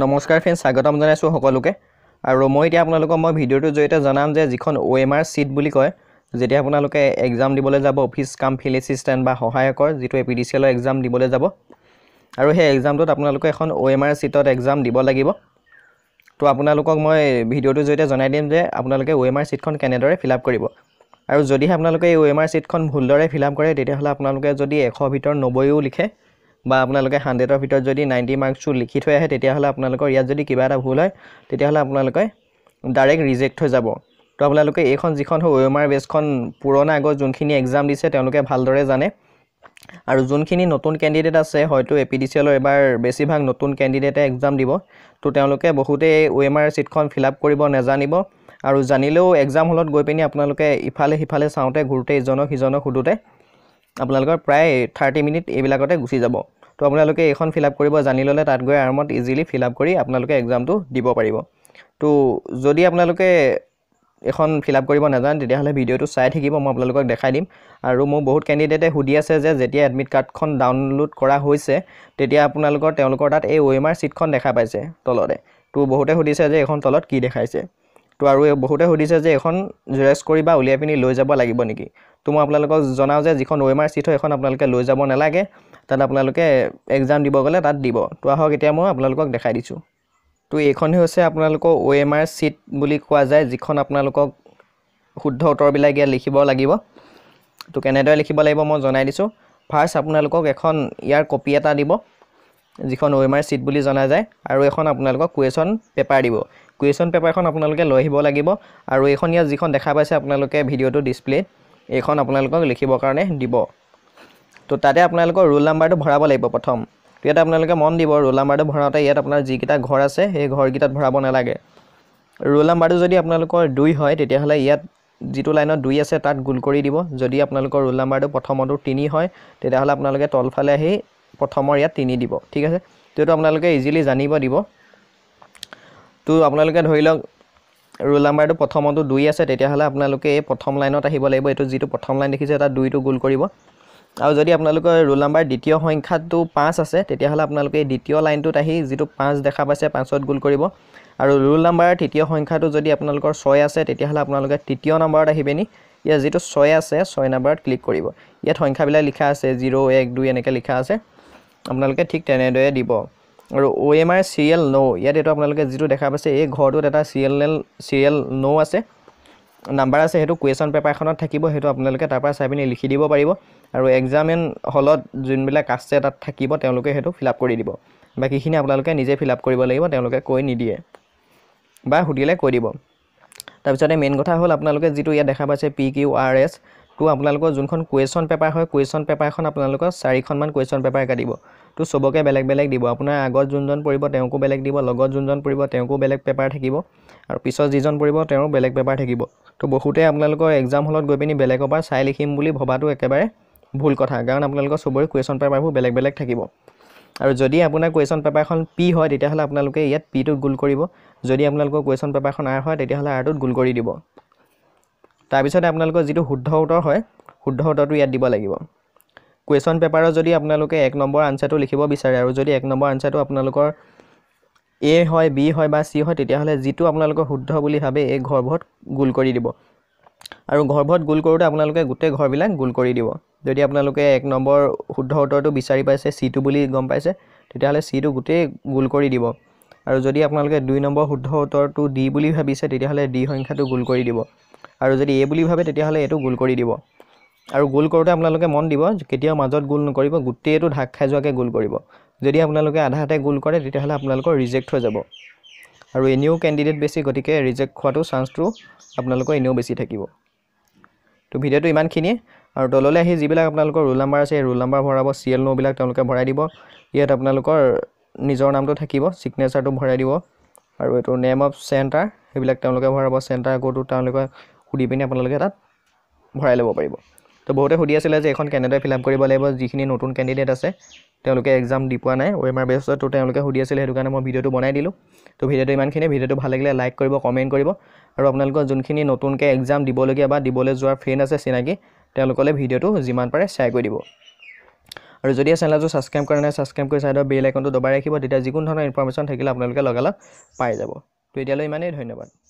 নমস্কাৰ ফ্ৰেণ্ডছ স্বাগতম জনাইছো সকলোকে আৰু মই এতিয়া আপোনালোকক মই ভিডিওটো জয়তে জানাম যে যিখন OMR সিট বুলি কয় যেতিয়া আপোনালোকে एग्जाम দিবলৈ যাব অফিস কাম ফিল এসিস্ট্যান্ট বা সহায়কৰ যেটো এপিডিসিএলৰ एग्जाम দিবলৈ যাব আৰু হে एग्जामটোত আপোনালোকে এখন OMR সিটত एग्जाम দিব লাগিব তো আপোনালোকক মই ভিডিওটো জয়তে জনাই দিম যে আপোনালোকে OMR সিটখন কেনেদৰে ফিল আপ কৰিব আৰু যদি আপোনালোকে এই OMR সিটখন ভুলদৰে ফিল আপ কৰে তেতিয়া হলে আপোনালোকে যদি 100 ভিতৰ 90ও লিখে বা আপোনালোকে 100 ৰ ভিতৰত যদি 90 মাৰ্কস লিখি থৈ আহে তেতিয়া হলে আপোনালোকৰ ইয়া যদি কিবা এটা ভুল হয় তেতিয়া হলে আপোনালোকে ডাইৰেক্ট ৰিজেক্ট হৈ যাব তো আপোনালোকে এইখন যিখন OMR বেছখন পুৰণা আগৰ যোনখিনি एग्जाम দিছে তেওঁলোকে ভালদৰে জানে আৰু যোনখিনি নতুন ক্যান্ডিডেট আছে হয়তো এপিডিসিএলৰ এবাৰ বেছিভাগ নতুন ক্যান্ডিডেটে एग्जाम দিব তো তেওঁলোকে বহুতে OMR সিটখন ফিল আপ কৰিব নাজানিব আৰু জানিলেও एग्जाम হলত গৈ পেনি আপোনালোকে ইফালে হিফালে চাওঁতে ঘুৰতে ইজনক হুদুতে আপোনালোকৰ প্ৰায় 30 মিনিট এবিলাকতে গুছি যাব তো আপোনালোকে এখন ফিল আপ কৰিব জানি ললে তাত গৈ আৰামত ইজিলি ফিল আপ কৰি আপোনালোকে एग्जामটো দিব পাৰিব তো যদি আপোনালোকে এখন ফিল আপ কৰিব নাজান তেতিয়া হলে ভিডিওটো চাই থাকিব মই আপোনালোকক দেখাই দিম আৰু মই বহুত ক্যান্ডিডেটে হুদি আছে যে যেতিয়া এডমিট কাৰ্ডখন ডাউনলোড কৰা হৈছে তেতিয়া আপোনালোকৰ তেওঁলোকৰ তাত এই OMR সিটখন দেখা পাইছে তলতে তো বহুতে হুদিছে যে এখন তলত কি দেখাইছে তো আৰু বহুতে হুদিছে যে এখন জেৰেক্স কৰি বা উলিয়াই পিনি লৈ যাব লাগিব নেকি তো মই আপোনালোকক জনাও যে যিখন OMR সিট হয় এখন আপোনালোকে লৈ যাব নালাগে তাত আপোনালোকে एग्जाम দিব গলে তাত দিব তো আহক এতিয়া মই আপোনালোকক দেখাই দিছো তো এইখনই হৈছে আপোনালোকৰ OMR সিট বুলি কোৱা যায় যিখন আপোনালোকক শুদ্ধ উত্তৰ বিলাগিয়া লিখিব লাগিব তো কেনেদৰে লিখিব লাগিব মই জনাই দিছো ফাৰ্স্ট আপোনালোকক এখন ইয়াৰ কপি এটা দিব যিখন OMR সিট বুলি জনা যায় আৰু এখন আপোনালোকক কোৱেচন পেপাৰ দিব কোৱেচন পেপাৰখন আপোনালোকে লৈ আহিব লাগিব আৰু এইখন ইয়া যিখন দেখা পাইছে আপোনালোকে ভিডিওটো ডিসপ্লে এখন আপোনালোকক লিখিব কাৰণে দিব তো তাতে আপোনালোকৰ ৰোল নাম্বাৰটো ভৰাব লাগিব প্ৰথম তো এটা আপোনালোকে মন দিব ৰোল নাম্বাৰটো ভৰাওতে ইয়াত আপোনাৰ যি কিটা ঘৰ আছে সেই ঘৰ কিটাত ভৰাব নালাগে ৰোল নাম্বাৰটো যদি আপোনালোকৰ 2 হয় তেতিয়া হলে ইয়াত যিটো লাইনত 2 আছে তাত গুণ কৰি দিব যদি আপোনালোকৰ ৰোল নাম্বাৰটো প্ৰথমটো 3 হয় তেতিয়া হলে আপোনালোকে তলফালে আহি প্ৰথমৰ ইয়াত 3 দিব ঠিক আছে তো এটা আপোনালোকে ইজিলি জানিব দিব তো আপোনালোকে ধৰি লওক ৰোল নাম্বাৰটো প্ৰথমটো 2 আছে তেতিয়া হলে আপোনালোকে এই প্ৰথম লাইনত আহিব লাগিব এটো যেটো প্ৰথম লাইন দেখিছে এটা 2 টো গুণ কৰিব আৰু যদি আপোনালোকৰ ৰোল নাম্বাৰ দ্বিতীয় সংখ্যাটো 5 আছে তেতিয়া হলে আপোনালোকে এই দ্বিতীয় লাইনটোত আহি যেটো 5 দেখা পাইছে 5ত গুণ কৰিব আৰু ৰোল নাম্বাৰ তৃতীয় সংখ্যাটো যদি আপোনালোকৰ 6 আছে তেতিয়া হলে আপোনালোকে তৃতীয় নম্বৰত আহিবেনি ইয়া যেটো 6 আছে 6 নম্বৰত ক্লিক কৰিব ইয়াত সংখ্যাবিলাক লিখা আছে 0 1 2 এনেকৈ লিখা আছে আপোনালোকে ঠিক তেনেদৰে দিব আৰু OMR সিৰিয়াল নো ইয়াত এটা আপোনালোকে যেটো দেখা পাইছে এই ঘৰটোত এটা সিৰিয়াল নো আছে নাম্বাৰ আছে হেতু কোৱেচন পেপাৰখনত থাকিব হেতু আপোনালোকে তাৰ পৰা চাইপিনি লিখি দিব পাৰিব আৰু এক্সামিন হলত যোনবিলাক আছে তাত থাকিব তেওঁলোকে হেতু ফিল আপ কৰি দিব বাকিখিনি আপোনালোকে নিজে ফিল আপ কৰিব লাগিব তেওঁলোকে কৈ নিদিয়ে বা হুদিলে কৈ দিব তাৰ পিছতে মেইন কথা হল আপোনালোকে যেটো ইয়া দেখা পাইছে PQRS তো আপোনালোকৰ যোনখন কোৱেচন পেপাৰ হয় কোৱেচন পেপাৰখন আপোনালোকৰ 4খন মান কোৱেচন পেপাৰ কাটিব তো সবকে বেলেগ বেলেগ দিব আপোনাৰ আগৰ যোনজন পৰিব তেওঁকো বেলেগ দিব লগত যোনজন পৰিব তেওঁকো বেলেগ পেপাৰ থাকিব আৰু পিছত যিজন পৰিব তেওঁৰ বেলেগ পেপাৰ থাকিব তো বহুতে আপোনালোকৰ एग्जाम হলত গৈ পিনি বেলেগৰ পৰা চাই লিখিম বুলি ভবাটো একেবাৰে ভুল কথা কাৰণ আপোনালোকৰ সবৰে কোৱেচন পেপাৰবোৰ বেলেগ বেলেগ থাকিব আৰু যদি আপোনাৰ কোৱেচন পেপাৰখন P হয় তেতিয়া হলে আপোনালোকে ইয়াত P টো গুণ কৰিব যদি আপোনালোকৰ কোৱেচন পেপাৰখন R হয় তেতিয়া হলে R টো গুণ কৰি দিব তাৰ পিছতে আপোনালোকৰ যেটো শুদ্ধ উত্তৰ হয় শুদ্ধ উত্তৰটো ইয়াত দিব লাগিব কোৱেচন পেপাৰৰ যদি আপোনালোকে 1 নম্বৰ আনসাৰটো লিখিব বিচাৰে আৰু যদি 1 নম্বৰ আনসাৰটো আপোনালোকৰ A হয় B হয় বা C হয় তেতিয়া হলে যেটো আপোনালোকৰ শুদ্ধ বুলি ভাবে এই ঘৰভত গুল কৰি দিব আৰু ঘৰভত গুল কৰোতে আপোনালোকে গুটে ঘৰবিলাক গুল কৰি দিব যদি আপোনালোকে 1 নম্বৰ শুদ্ধ উত্তৰটো বিচাৰি পাইছে C টো বুলি গম পাইছে তেতিয়া হলে C টো গুটে গুল কৰি দিব আৰু যদি আপোনালোকে 2 নম্বৰ শুদ্ধ উত্তৰটো D বুলি ভাবিছে তেতিয়া হলে D সংখ্যাটো গুল কৰি দিব আৰু যদি এ বুলি ভাবে তেতিয়া হলে এটো গুল কৰি দিব আৰু গোল কৰোতে আপোনালোকে মন দিব কেতিয়া মাজত গোল নকৰিব গুটেটো ঢাক খাই যোৱাকে গোল কৰিব যদি আপোনালোকে আধাতে গোল কৰে তেতিয়া হলে আপোনালোকৰ ৰিজেক্ট হৈ যাব আৰু এনিও ক্যান্ডিডেট বেছি গটিকে ৰিজেক্ট খোৱাটো চান্সটো আপোনালোকৰ এনিও বেছি থাকিব তো ভিডিওটো ইমানখিনি আৰু তললৈ আহি যিবিলাক আপোনালোকৰ ৰোল নাম্বাৰ আছে ৰোল নাম্বাৰ ভৰাব সিএল নো বিলাক তেওঁলোকে ভৰাই দিব ইয়াত আপোনালোকৰ নিজৰ নামটো থাকিব সিগনেচাৰটো ভৰাই দিব আৰু এটো নেম অফ চেন্টাৰ হেবিলাক তেওঁলোকে ভৰাব চেন্টাৰ কোডটো তেওঁলোকে হুদি পিনে আপোনালোকে তাত ভৰাই ল'ব পাৰিব তো বহুতে হুদি আছিল যে এখন কেনেদৰে ফিল আপ কৰিব লাগিব যিখিনি নতুন ক্যান্ডিডেট আছে তেওঁলোকে एग्जाम দি পোৱা নাই OMR বেছত তো তেওঁলোকে হুদি আছিল হেতু কাৰণে মই ভিডিওটো বনাই দিলো তো ভিডিওটো ইমানখিনি ভিডিওটো ভাল লাগিলে লাইক কৰিব কমেন্ট কৰিব আৰু আপোনালোকৰ যোনখিনি নতুনকৈ एग्जाम দিবলগীয়া বা দিবলৈ যোৱাৰ ফ্ৰেন্ড আছে চিনাকি তেওঁলোকলৈ ভিডিওটো যিমান পাৰে শেয়াৰ কৰি দিব और जो चैनल जो सब्सक्राइब करना सब्सक्राइब कर साइड बेल आइकन तो दबाई रखिए, जिको धरण इनफर्मेशन थकिले आपन लोके लगाला पाई जाबो। तो एतियाले इमानेই ধন্যবাদ।